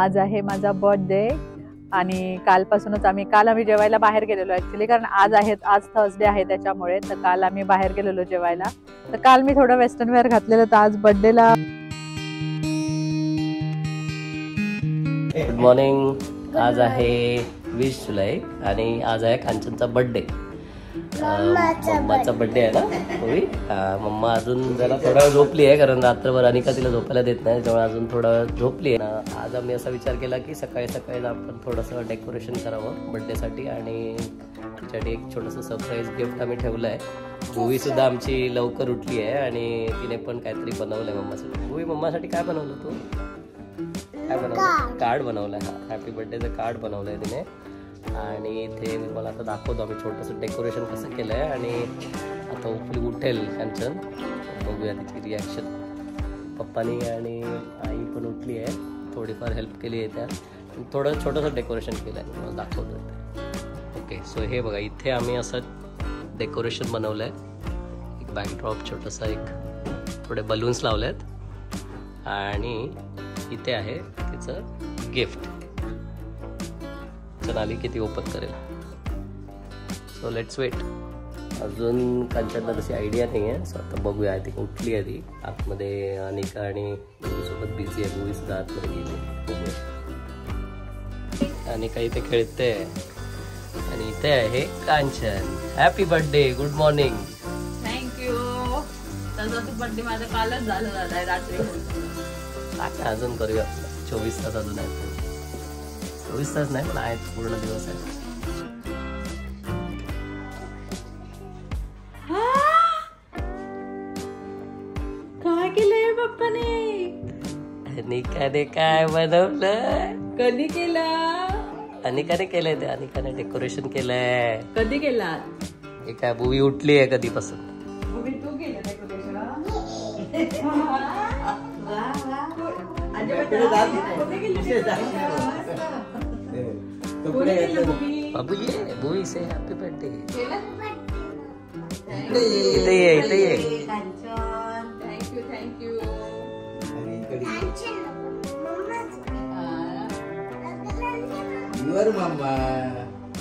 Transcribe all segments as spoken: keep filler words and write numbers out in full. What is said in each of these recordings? आज आहे माझा बर्थडे आणि कालपासूनच आम्ही काल आम्ही जेवायला बाहेर गेलेलो ॲक्च्युली, कारण आज आहे आज थर्सडे आहे त्याच्यामुळे. तर काल आम्ही बाहेर गेलेलो जेवायला, तर काल मी थोडं वेस्टर्न वेअर घातलेलं, तर आज बर्थडेला. Good morning. आज आहे वीस जुलै आणि आज आहे कांचनचा बर्थडे. मम्माचा बर्थडे आहे ना होळी. मम्मा अजून जरा थोडा झोपली आहे, कारण रात्रभर अनिका तिला झोपायला देत नाही, त्यामुळे अजून थोडं झोपली आहे ना. आज आम्ही असा विचार केला की सकाळी सकाळी आपण थोडंसं डेकोरेशन करावं बर्थडेसाठी, आणि तिच्यासाठी एक छोटंसं सरप्राईज गिफ्ट आम्ही ठेवलं आहे. मूवीसुद्धा आमची लवकर उठली आहे आणि तिने पण काहीतरी बनवलं आहे मम्मासाठी. मूवी मम्मासाठी काय बनवलं तू? काय बनवलं? कार्ड बनवलं आहे. हा, हॅपी बर्थडेचं कार्ड बनवलं आहे तिने. आणि इथे मी मला आता दाखवतो आम्ही छोटंसं डेकोरेशन कसं केलं आहे. आणि आता होपफुली उठेल कांचन, बघूया तिची रिॲक्शन. पप्पानी आणि आई पण उठली आहे, थोडीफार हेल्प केली आहे त्यात, थोडं छोटंसं डेकोरेशन केलं आहे, मला दाखवतो. ओके, सो हे बघा इथे आम्ही असं डेकोरेशन बनवलं आहे. एक बॅकड्रॉप छोटंसं, एक थोडे बलून्स लावले आहेत, आणि इथे आहे तिचं गिफ्ट. चनाली किती ओपन करेल, सो लेट्स वेट. अजून कांचनला तशी आयडिया नाही आहे, सो आता बघूया. ती उठली आहे, ती आतमध्ये अनिका आणि मूवीसोबत बिझी आहे, मूवी सुद्धा आतमध्ये गेली. बघूया अनिका इथे खेळते. आणि इथे आहे Kanchan. Happy birthday. Good morning. Thank you. तसा तो बर्थडे माझा कालच झाला रात्री. आता अजून करूया. चोवीस तास अजून आहेत. चोवीस तास नाही पण आहेत, पूर्ण दिवस आहे. काय केलंय पप्पाने? अनिकाने काय बनवलं? कधी केलं? अनिकाने केलंय ते. अनिकाने डेकोरेशन केलंय. कधी केला? एक मूवी उठली आहे कधीपासून. बाबूजी मूवी से हॅपी बर्थडे. इथे ये, इथे ये. Thank you thank you.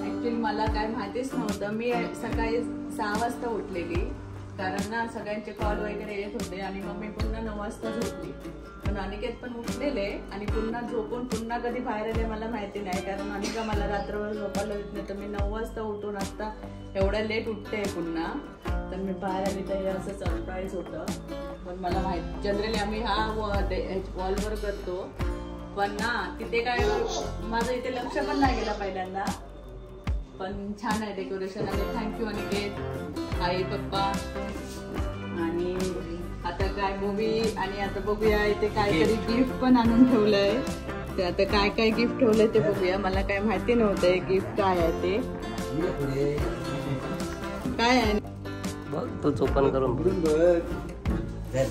ऍक्च्युली मला काय माहितीच नव्हतं. मी सकाळी सहा वाजता उठलेली, कारण ना सगळ्यांचे कॉल वगैरे येत होते, आणि मग मी पुन्हा नऊ वाजता झोपली. पण अनिकेत पण उठलेले आणि पुन्हा झोपून पुन्हा कधी बाहेर आले मला माहिती नाही, कारण अनिका मला रात्रभर झोपायला येत नाही. तर मी नऊ वाजता उठून आता एवढ्या लेट उठते पुन्हा. तर मी बाहेर आली तर हे असं सरप्राईज होतं, पण मला माहिती. जनरली आम्ही हा वॉलवर करतो, पण ना तिथे काय माझं इथे लक्ष पण नाही गेलं पहिल्यांदा. पण छान आहे डेकोरेशन. आणि थँक्यू अनिकेत, आई, पप्पा. आणि आता काय मूवी, आणि आता बघूया इथे काहीतरी गिफ्ट पण आणून ठेवलंय. ते आता काय काय गिफ्ट ठेवलंय ते बघूया. मला काय माहिती नव्हतं गिफ्ट काय आहे ते. काय आहे बघ, तो चोपन करून बघ. काय आहे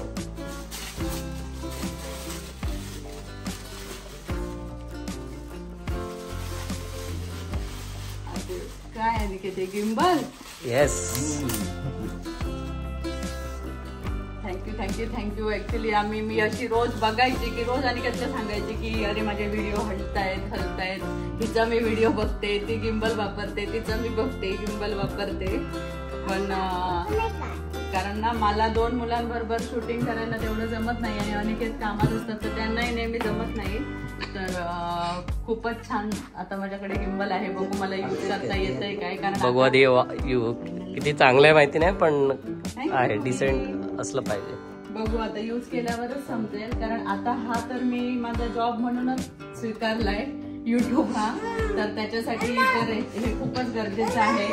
ते? Gimbal. Yes. Thank you thank you thank you. Actually आम्ही मी अशी रोज बघायची की रोज अनिकेतला सांगायची की अरे माझे व्हिडिओ हलतायत हलतायत हिचा मी व्हिडिओ बघते, ती गिम्बल वापरते, तिचा मी बघते गिम्बल वापरते. पण कारण ना मला दोन मुलांबरोबर शूटिंग करायला तेवढं जमत नाही, आणि अनिकेत कामात असतात तर त्यांनाही नेहमी जमत नाही. तर खूपच छान आता माझ्याकडे गिम्बल आहे. बघू मला यूज करता येतंय काय, कारण बघू दे किती चांगलं आहे माहिती नाही, पण आहे डिसेंट असलं पाहिजे. बघू आता यूज केल्यावरच समजेल, कारण आता हा तर मी माझा जॉब म्हणूनच स्वीकारलाय युट्यूब हा, तर त्याच्यासाठी तर हे खूपच गरजेचं आहे.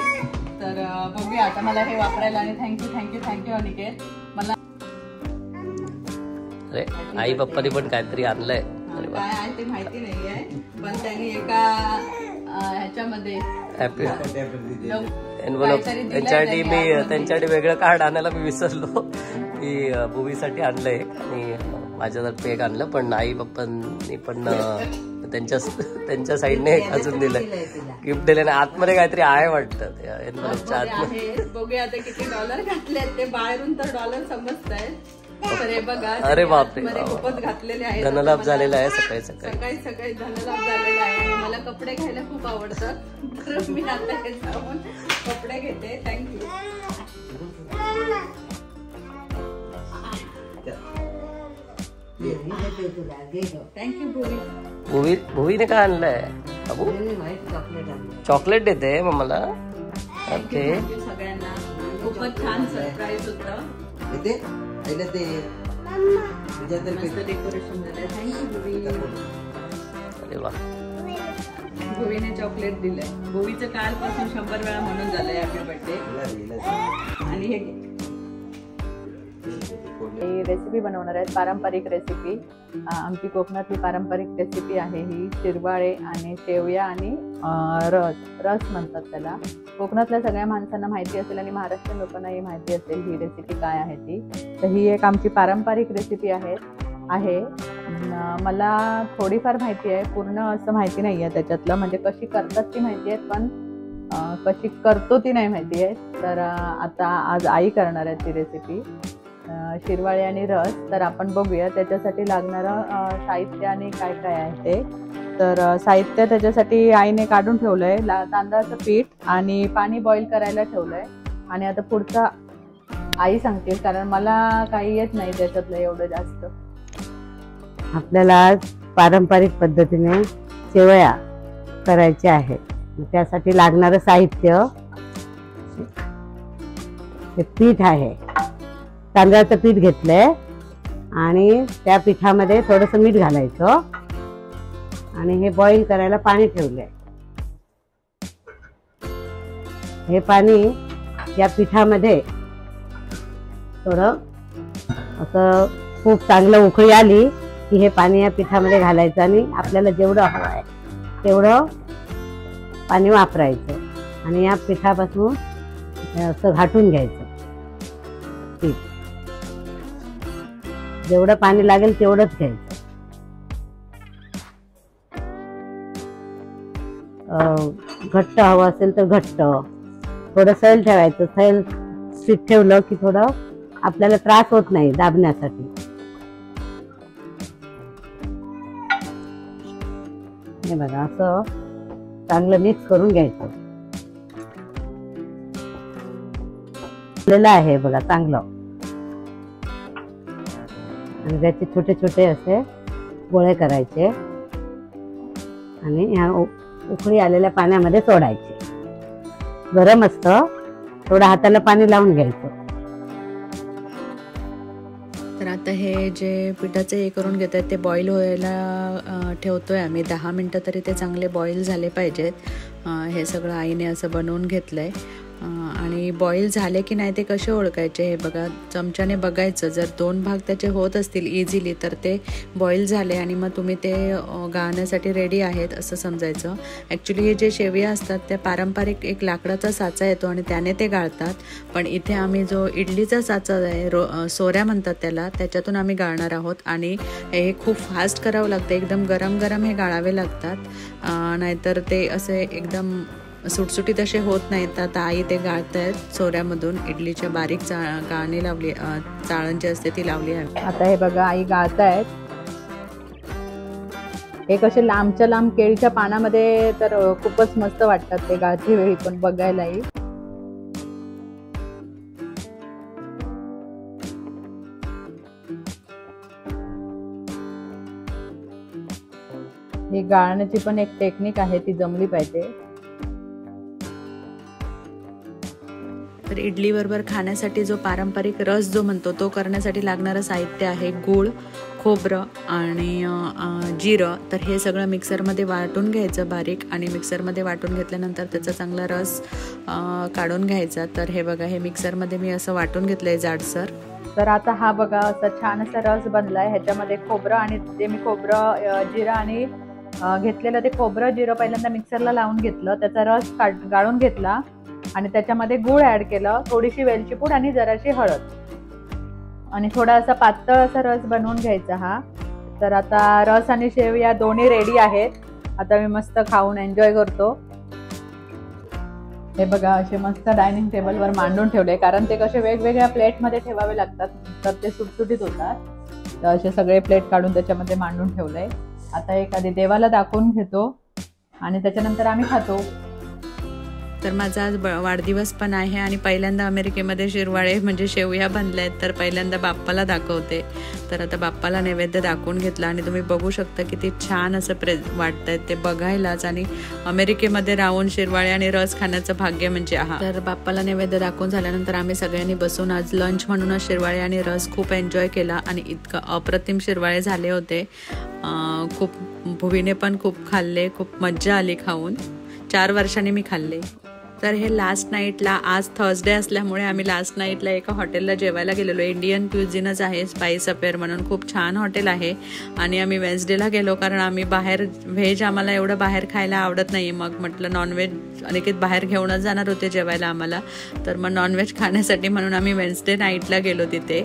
तर बघूया आता मला हे वापरायला. आणि थँक्यू थँक्यू थँक्यू अनिकेत. मला अरे आई पप्पानी पण काहीतरी आणलंय, काय आहे ते माहिती नाही आहे, पण त्यांनी एका ह्याच्यामध्ये त्यांच्यासाठी मी त्यांच्यासाठी वेगळं कार्ड आणायला मी विसरलो की मूवीसाठी आणलंय, आणि माझ्यातर्फे एक आणलं. पण आई पप्पांनी पण त्यांच्या त्यांच्या साईडने अजून दिलंय गिफ्ट दिले ना. आतमध्ये काहीतरी आहे वाटतं त्या एनव्हलपच्या आतमध्ये. बघूया आता किती डॉलर घातले ते बाहेरून, तर डॉलर समजत आहेत. अरे बघा, अरे बापरे, खूपच घातलेले आहे, धनलाभ झालेला आहे सकाळी सकाळी सकाळी सकाळी धनलाभ झालेला आहे। आणि मला कपडे घ्यायला खूप आवडतात, तर मी आता हे जाऊन कपडे घेते। थँक्यू। भुवी ने का आणलं आहे अबू? चॉकलेट देते मम्माला। ओके, सगळ्यांना खूपच छान सरप्राईज होतं। ते डेकोरेशन झालं, थँक्यू भुवी। अरे वा, भुवीने चॉकलेट दिलं। भुवीचं कालपासून शंभर वेळा म्हणून झालंय हॅपी बर्थडे। आणि हे रेसिपी बनवणार आहे, पारंपरिक रेसिपी, आमची कोकणातली पारंपरिक रेसिपी आहे ही। शिरवाळे आणि शेवया आणि रस, रस म्हणतात त्याला। कोकणातल्या सगळ्या माणसांना माहिती असेल आणि महाराष्ट्रीयन लोकांना ही माहिती असेल ही रेसिपी काय आहे ती। तर ही एक आमची पारंपरिक रेसिपी आहे आहे मला थोडीफार माहिती आहे, पूर्ण असं माहिती नाही आहे त्याच्यातलं, म्हणजे कशी करतात ती माहिती आहे पण कशी करतो ती नाही माहिती आहे। तर आता आज आई करणार आहे ती रेसिपी, शिरवाळे आणि रस। तर आपण बघूया त्याच्यासाठी लागणारं साहित्य आणि काय काय आहे ते। तर साहित्य त्याच्यासाठी आईने काढून ठेवलं आहे, तांदळाचं पीठ आणि पाणी बॉईल करायला ठेवलं आहे। आणि आता पुढचा आई सांगतील, कारण मला काही येत नाही त्याच्यातलं एवढं जास्त। आपल्याला पारंपरिक पद्धतीने शेवया करायच्या आहेत, त्यासाठी लागणारं साहित्य हे पीठ आहे, तांदळाचं पीठ घेतलंय आणि त्या पिठामध्ये थोडंसं मीठ घालायचं आणि हे बॉईल करायला पाणी ठेवलंय। हे पाणी या पिठामध्ये थोडं असं खूप चांगलं उकळी आली की हे पाणी या पिठामध्ये घालायचं आणि आपल्याला जेवढं हवं आहे तेवढं पाणी वापरायचं आणि या पिठापासून असं घाटून घ्यायचं पीठ। जेवढं पाणी लागेल तेवढंच घ्यायचं। घट्ट हवं असेल तर घट्ट, थोडं सैल ठेवायचं। सैल पीठ ठेवलं की थोडं आपल्याला त्रास होत नाही दाबण्यासाठी। हे बघा, असं चांगलं मिक्स करून घ्यायचं आहे बघा चांगलं। आणि त्याचे छोटे छोटे असे गोळे करायचे आणि ह्या उकळी आलेल्या पाण्यामध्ये सोडायचे। गरम असतं, थोडं हाताला पाणी लावून घ्यायचं। तर आता हे जे पिठाचे हे करून घेत आहेत ते बॉईल व्हायला ठेवतोय आम्ही, दहा मिनटं तरी ते चांगले बॉईल झाले पाहिजेत। हे सगळं आईने असं बनवून घेतलंय। आणि बॉईल झाले की नाही ते कसे ओळखायचे हे बघा, चमच्याने बघायचं। जर दोन भाग त्याचे होत असतील इझिली तर ते बॉईल झाले आणि मग तुम्ही ते गाळण्यासाठी रेडी आहेत असं समजायचं। ॲक्च्युली हे जे शेवया असतात त्या पारंपरिक एक लाकडाचा साचा येतो आणि त्याने ते गाळतात, पण इथे आम्ही जो इडलीचा साचा आहे, रो सोऱ्या म्हणतात त्याला, त्याच्यातून आम्ही गाळणार आहोत। आणि हे खूप फास्ट करावं लागतं, एकदम गरम गरम हे गाळावे लागतात, नाहीतर ते असे एकदम सुटसुटीत असे होत नाहीत। आता आई ते गाळत आहेत सोऱ्यामधून, इडलीच्या बारीक चा गाळणी लावली, चाळण जी असते ती लावली आहे। आता हे बघा आई गाळत आहेत हे कसे लांबच्या लांब केळीच्या पानामध्ये, तर खूपच मस्त वाटतात ते गाळती वेळी पण बघायलाही। ही गाळण्याची पण एक टेक्निक आहे, ती जमली पाहिजे। तर इडलीबरोबर खाण्यासाठी जो पारंपरिक रस जो म्हणतो तो करण्यासाठी लागणारं साहित्य आहे गूळ, खोबरं आणि जिरं। तर हे सगळं मिक्सरमध्ये वाटून घ्यायचं बारीक, आणि मिक्सरमध्ये वाटून घेतल्यानंतर त्याचा चांगला रस काढून घ्यायचा। तर हे बघा, हे मिक्सरमध्ये मी असं वाटून घेतलं आहे जाडसर। तर आता हा बघा असा छान असा रस बनला आहे। ह्याच्यामध्ये खोबरं आणि जे मी खोबरं जिरं आणि घेतलेलं ते खोबरं जिरं पहिल्यांदा मिक्सरला लावून घेतलं, त्याचा रस काढ गाळून घेतला आणि त्याच्यामध्ये गूळ ऍड केलं, थोडीशी वेलची पूड आणि जराशी हळद, आणि थोडा असा पातळ असा रस बनवून घ्यायचा हा। तर आता रस आणि शेव या दोन्ही रेडी आहेत, आता मी मस्त खाऊन एन्जॉय करतो। हे बघा असे मस्त डायनिंग टेबलवर मांडून ठेवले, कारण ते कसे वेगवेगळ्या प्लेटमध्ये ठेवावे लागतात तर ते सुटसुटीत होतात. तर असे सगळे प्लेट काढून त्याच्यामध्ये मांडून ठेवले. आता एक आधी देवाला दाखवून घेतो आणि त्याच्यानंतर आम्ही खातो. तर माझा आज वाढदिवस पण आहे आणि पहिल्यांदा अमेरिकेमध्ये शिरवाळे म्हणजे शेवया बनल्या आहेत, तर पहिल्यांदा बाप्पाला दाखवते. तर आता बाप्पाला नैवेद्य दाखवून घेतला आणि तुम्ही बघू शकता किती छान असं प्रे वाटत आहेत ते बघायलाच. आणि अमेरिकेमध्ये राहून शिरवाळे आणि रस खाण्याचं भाग्य म्हणजे आहा. तर बाप्पाला नैवेद्य दाखवून झाल्यानंतर आम्ही सगळ्यांनी बसून आज लंच म्हणूनच शिरवाळे आणि रस खूप एन्जॉय केला आणि इतकं अप्रतिम शिरवाळे झाले होते. खूप भुवीने पण खूप खाल्ले, खूप मज्जा आली खाऊन. चार वर्षांनी मी खाल्ले. तर हे लास्ट नाईटला, आज थर्सडे असल्यामुळे आम्ही लास्ट नाईटला एका हॉटेलला जेवायला गेलेलो. इंडियन क्युझिनच आहे, स्पाइस अफेअर म्हणून खूप छान हॉटेल आहे. आणि आम्ही वेन्सडेला गेलो कारण आम्ही बाहेर व्हेज आम्हाला एवढं बाहेर खायला आवडत नाही. मग म्हटलं नॉनव्हेज अनेकेत बाहेर घेऊनच जाणार होते जेवायला आम्हाला, तर मग नॉनव्हेज खाण्यासाठी म्हणून आम्ही वेन्सडे नाईटला गेलो तिथे.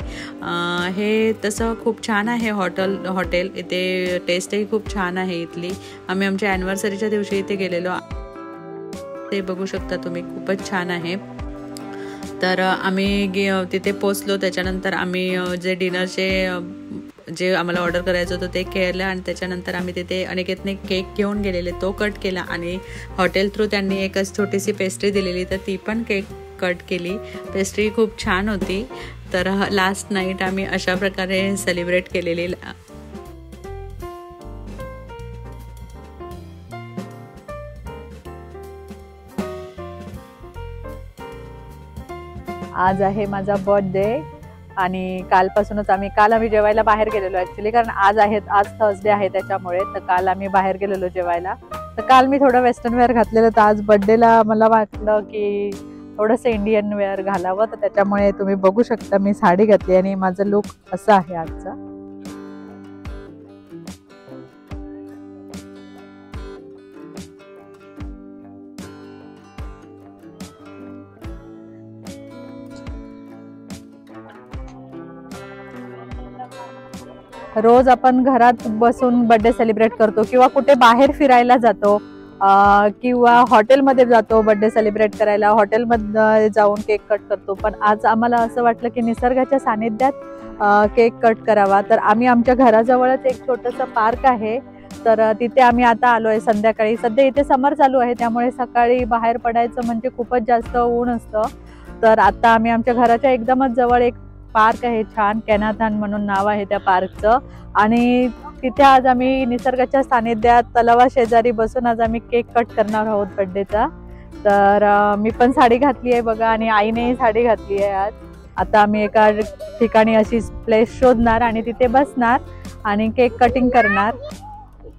हे तसं खूप छान आहे हॉटेल हॉटेल इथे टेस्टही खूप छान आहे इथली. आम्ही आमच्या ॲनिव्हर्सरीच्या दिवशी इथे गेलेलो, ते बघू शकता तुम्ही, खूपच छान आहे. तर आम्ही गे तिथे पोचलो. त्याच्यानंतर आम्ही जे डिनरचे जे आम्हाला ऑर्डर करायचं होतं ते केलं आणि त्याच्यानंतर आम्ही तिथे अनेकेतने केक घेऊन गेलेले, तो कट केला. आणि हॉटेल थ्रू त्यांनी एकच छोटीशी पेस्ट्री दिलेली तर ती पण केक कट केली. पेस्ट्री खूप छान होती. तर लास्ट नाईट आम्ही अशा प्रकारे सेलिब्रेट केलेली. आज आहे माझा बर्थडे आणि कालपासूनच आम्ही काल आम्ही जेवायला बाहेर गेलेलो ॲक्च्युली, कारण आज आहे आज थर्सडे आहे त्याच्यामुळे. तर काल आम्ही बाहेर गेलेलो जेवायला. तर काल मी थोडं वेस्टर्न वेअर घातलेलं, तर आज बर्थडेला मला वाटलं की थोडंसं इंडियन वेअर घालावं, तर त्याच्यामुळे तुम्ही बघू शकता मी साडी घातली आणि माझं लुक असं आहे आजचा. रोज आपण घरात बसून बर्थडे सेलिब्रेट करतो किंवा कुठे बाहेर फिरायला जातो किंवा हॉटेलमध्ये जातो बर्थडे सेलिब्रेट करायला, हॉटेलमध्ये जाऊन केक कट करतो. पण आज आम्हाला असं वाटलं की निसर्गाच्या सानिध्यात केक कट करावा, तर आम्ही आमच्या घराजवळच एक छोटंसं पार्क आहे तर तिथे आम्ही आता आलो आहे संध्याकाळी. सध्या इथे समर चालू आहे त्यामुळे सकाळी बाहेर पडायचं म्हणजे खूपच जास्त ऊन असतं. तर आता आम्ही आमच्या घराच्या एकदमच जवळ एक पार्क आहे छान, कॅनाथान म्हणून नाव आहे त्या पार्कचं, आणि तिथे आज आम्ही निसर्गाच्या सानिध्यात तलावा शेजारी बसून आज आम्ही केक कट करणार आहोत बड्डेचा. तर मी पण साडी घातली आहे बघा आणि आईनेही साडी घातली आहे आज. आता आम्ही एका ठिकाणी अशी प्लेस शोधणार आणि तिथे बसणार आणि केक कटिंग करणार.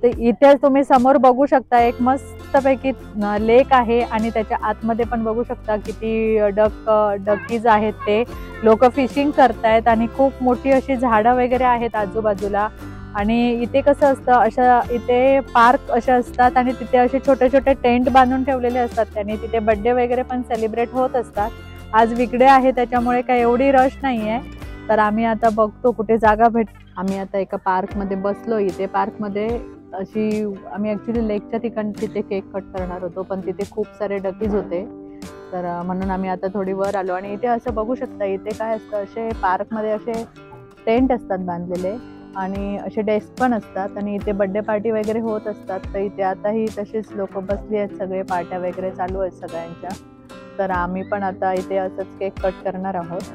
तर इथे तुम्ही समोर बघू शकता एक मस्तपैकी लेक आहे आणि त्याच्या आतमध्ये पण बघू शकता किती डक डकीज आहेत, ते लोक फिशिंग करतायत आणि खूप मोठी अशी झाडं वगैरे आहेत आजूबाजूला. आणि इथे कसं असतं, अशा इथे पार्क असे असतात आणि तिथे असे छोटे छोटे टेंट बांधून ठेवलेले असतात त्यांनी, तिथे बड्डे वगैरे पण सेलिब्रेट होत असतात. आज विकडे आहे त्याच्यामुळे काय एवढी रश नाही आहे. तर आम्ही आता बघतो कुठे जागा भेट. आम्ही आता एका पार्कमध्ये बसलो, इथे पार्कमध्ये अशी आम्ही ॲक्च्युली लेकच्या ठिकाणी तिथे केक कट करणार होतो पण तिथे खूप सारे डकीज होते तर म्हणून आम्ही आता थोडी वर आलो. आणि इथे असं बघू शकता, इथे काय असतं असे पार्कमध्ये असे टेंट असतात बांधलेले आणि असे डेस्क पण असतात आणि इथे बड्डे पार्टी वगैरे होत असतात. तर इथे आताही तसेच लोक बसली आहेत, सगळे पार्ट्या वगैरे चालू आहेत सगळ्यांच्या. तर आम्ही पण आता इथे असंच केक कट करणार आहोत.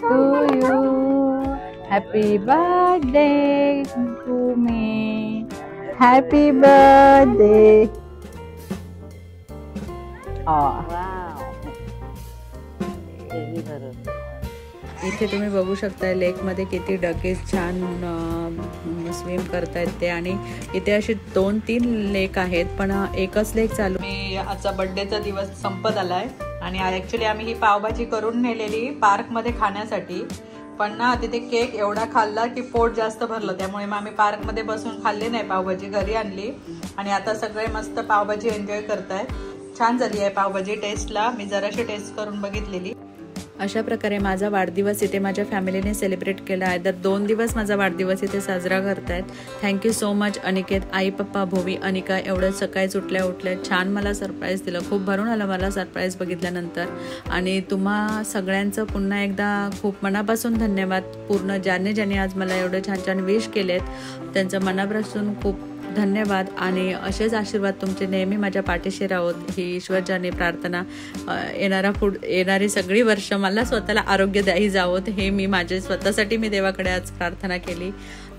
To you, happy birthday to me, happy birthday. Oh wow. इथे तुम्ही बघू शकता लेकमध्ये किती डकेज छान स्विम करतायत ते. आणि इथे असे दोन तीन लेक आहेत पण एकच लेक चालू. मी आजचा बड्डेचा दिवस संपत आलाय आणि ॲक्च्युली आम्ही ही पावभाजी करून नेलेली पार्कमध्ये खाण्यासाठी, पण ना तिथे केक एवढा खाल्ला की पोट जास्त भरलं त्यामुळे मग आम्ही पार्कमध्ये बसून खाल्ली नाही, पावभाजी घरी आणली. आणि आता सगळे मस्त पावभाजी एन्जॉय करतायत. छान झाली आहे पावभाजी टेस्टला, मी जराशी टेस्ट करून बघितलेली. अशा प्रकारे माझा वाढदिवस इथे माझ्या फॅमिलीने सेलिब्रेट केला आहे। तर दोन दिवस माझा वाढदिवस इथे साजरा करतायत। थँक्यू सो मच अनिकेत, आई पप्पा, भोवी, अनिका एवढं सकाळी उठल्या उठल्या छान मला सरप्राईज दिलं। खूप भरून आलं मला सरप्राईज बघितल्यानंतर। आणि तुम्हा सगळ्यांचं पुन्हा एकदा खूप मनापासून धन्यवाद। पूर्ण ज्याने ज्याने आज मला एवढं छान छान विश केलेत त्यांचं मनापासून खूप धन्यवाद। आणि असेच आशीर्वाद तुमचे नेहमी माझ्या पाठीशी राहोत ही ईश्वरजाने प्रार्थना। येणारा पुढ येणारी सगळी वर्ष मला स्वतःला आरोग्यदायी जावोत हे मी माझे स्वतःसाठी मी देवाकडे आज प्रार्थना केली।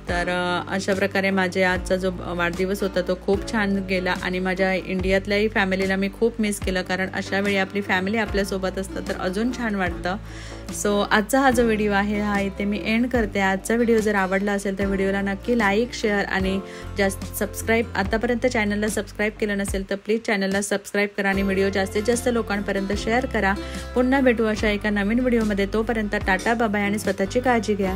तर अशा प्रकारे माझे आजचा जो वाढदिवस होता तो खूप छान गेला आणि माझ्या इंडियातल्याही फॅमिलीला मी खूप मिस केलं, कारण अशा वेळी आपली फॅमिली आपल्यासोबत असतं तर अजून छान वाटतं। सो आजचा हा जो व्हिडिओ आहे हा इथे मी एंड करते। आजचा व्हिडिओ जर आवडला असेल तर व्हिडिओला नक्की लाईक, शेअर आणि जास्त सबस्क्राईब, आतापर्यंत चॅनलला सबस्क्राईब केलं नसेल तर प्लीज चॅनलला सबस्क्राईब करा आणि व्हिडिओ जास्तीत जास्त लोकांपर्यंत शेअर करा। पुन्हा भेटू अशा एका नवीन व्हिडिओमध्ये, तोपर्यंत टाटा, बाय आणि स्वतःची काळजी घ्या।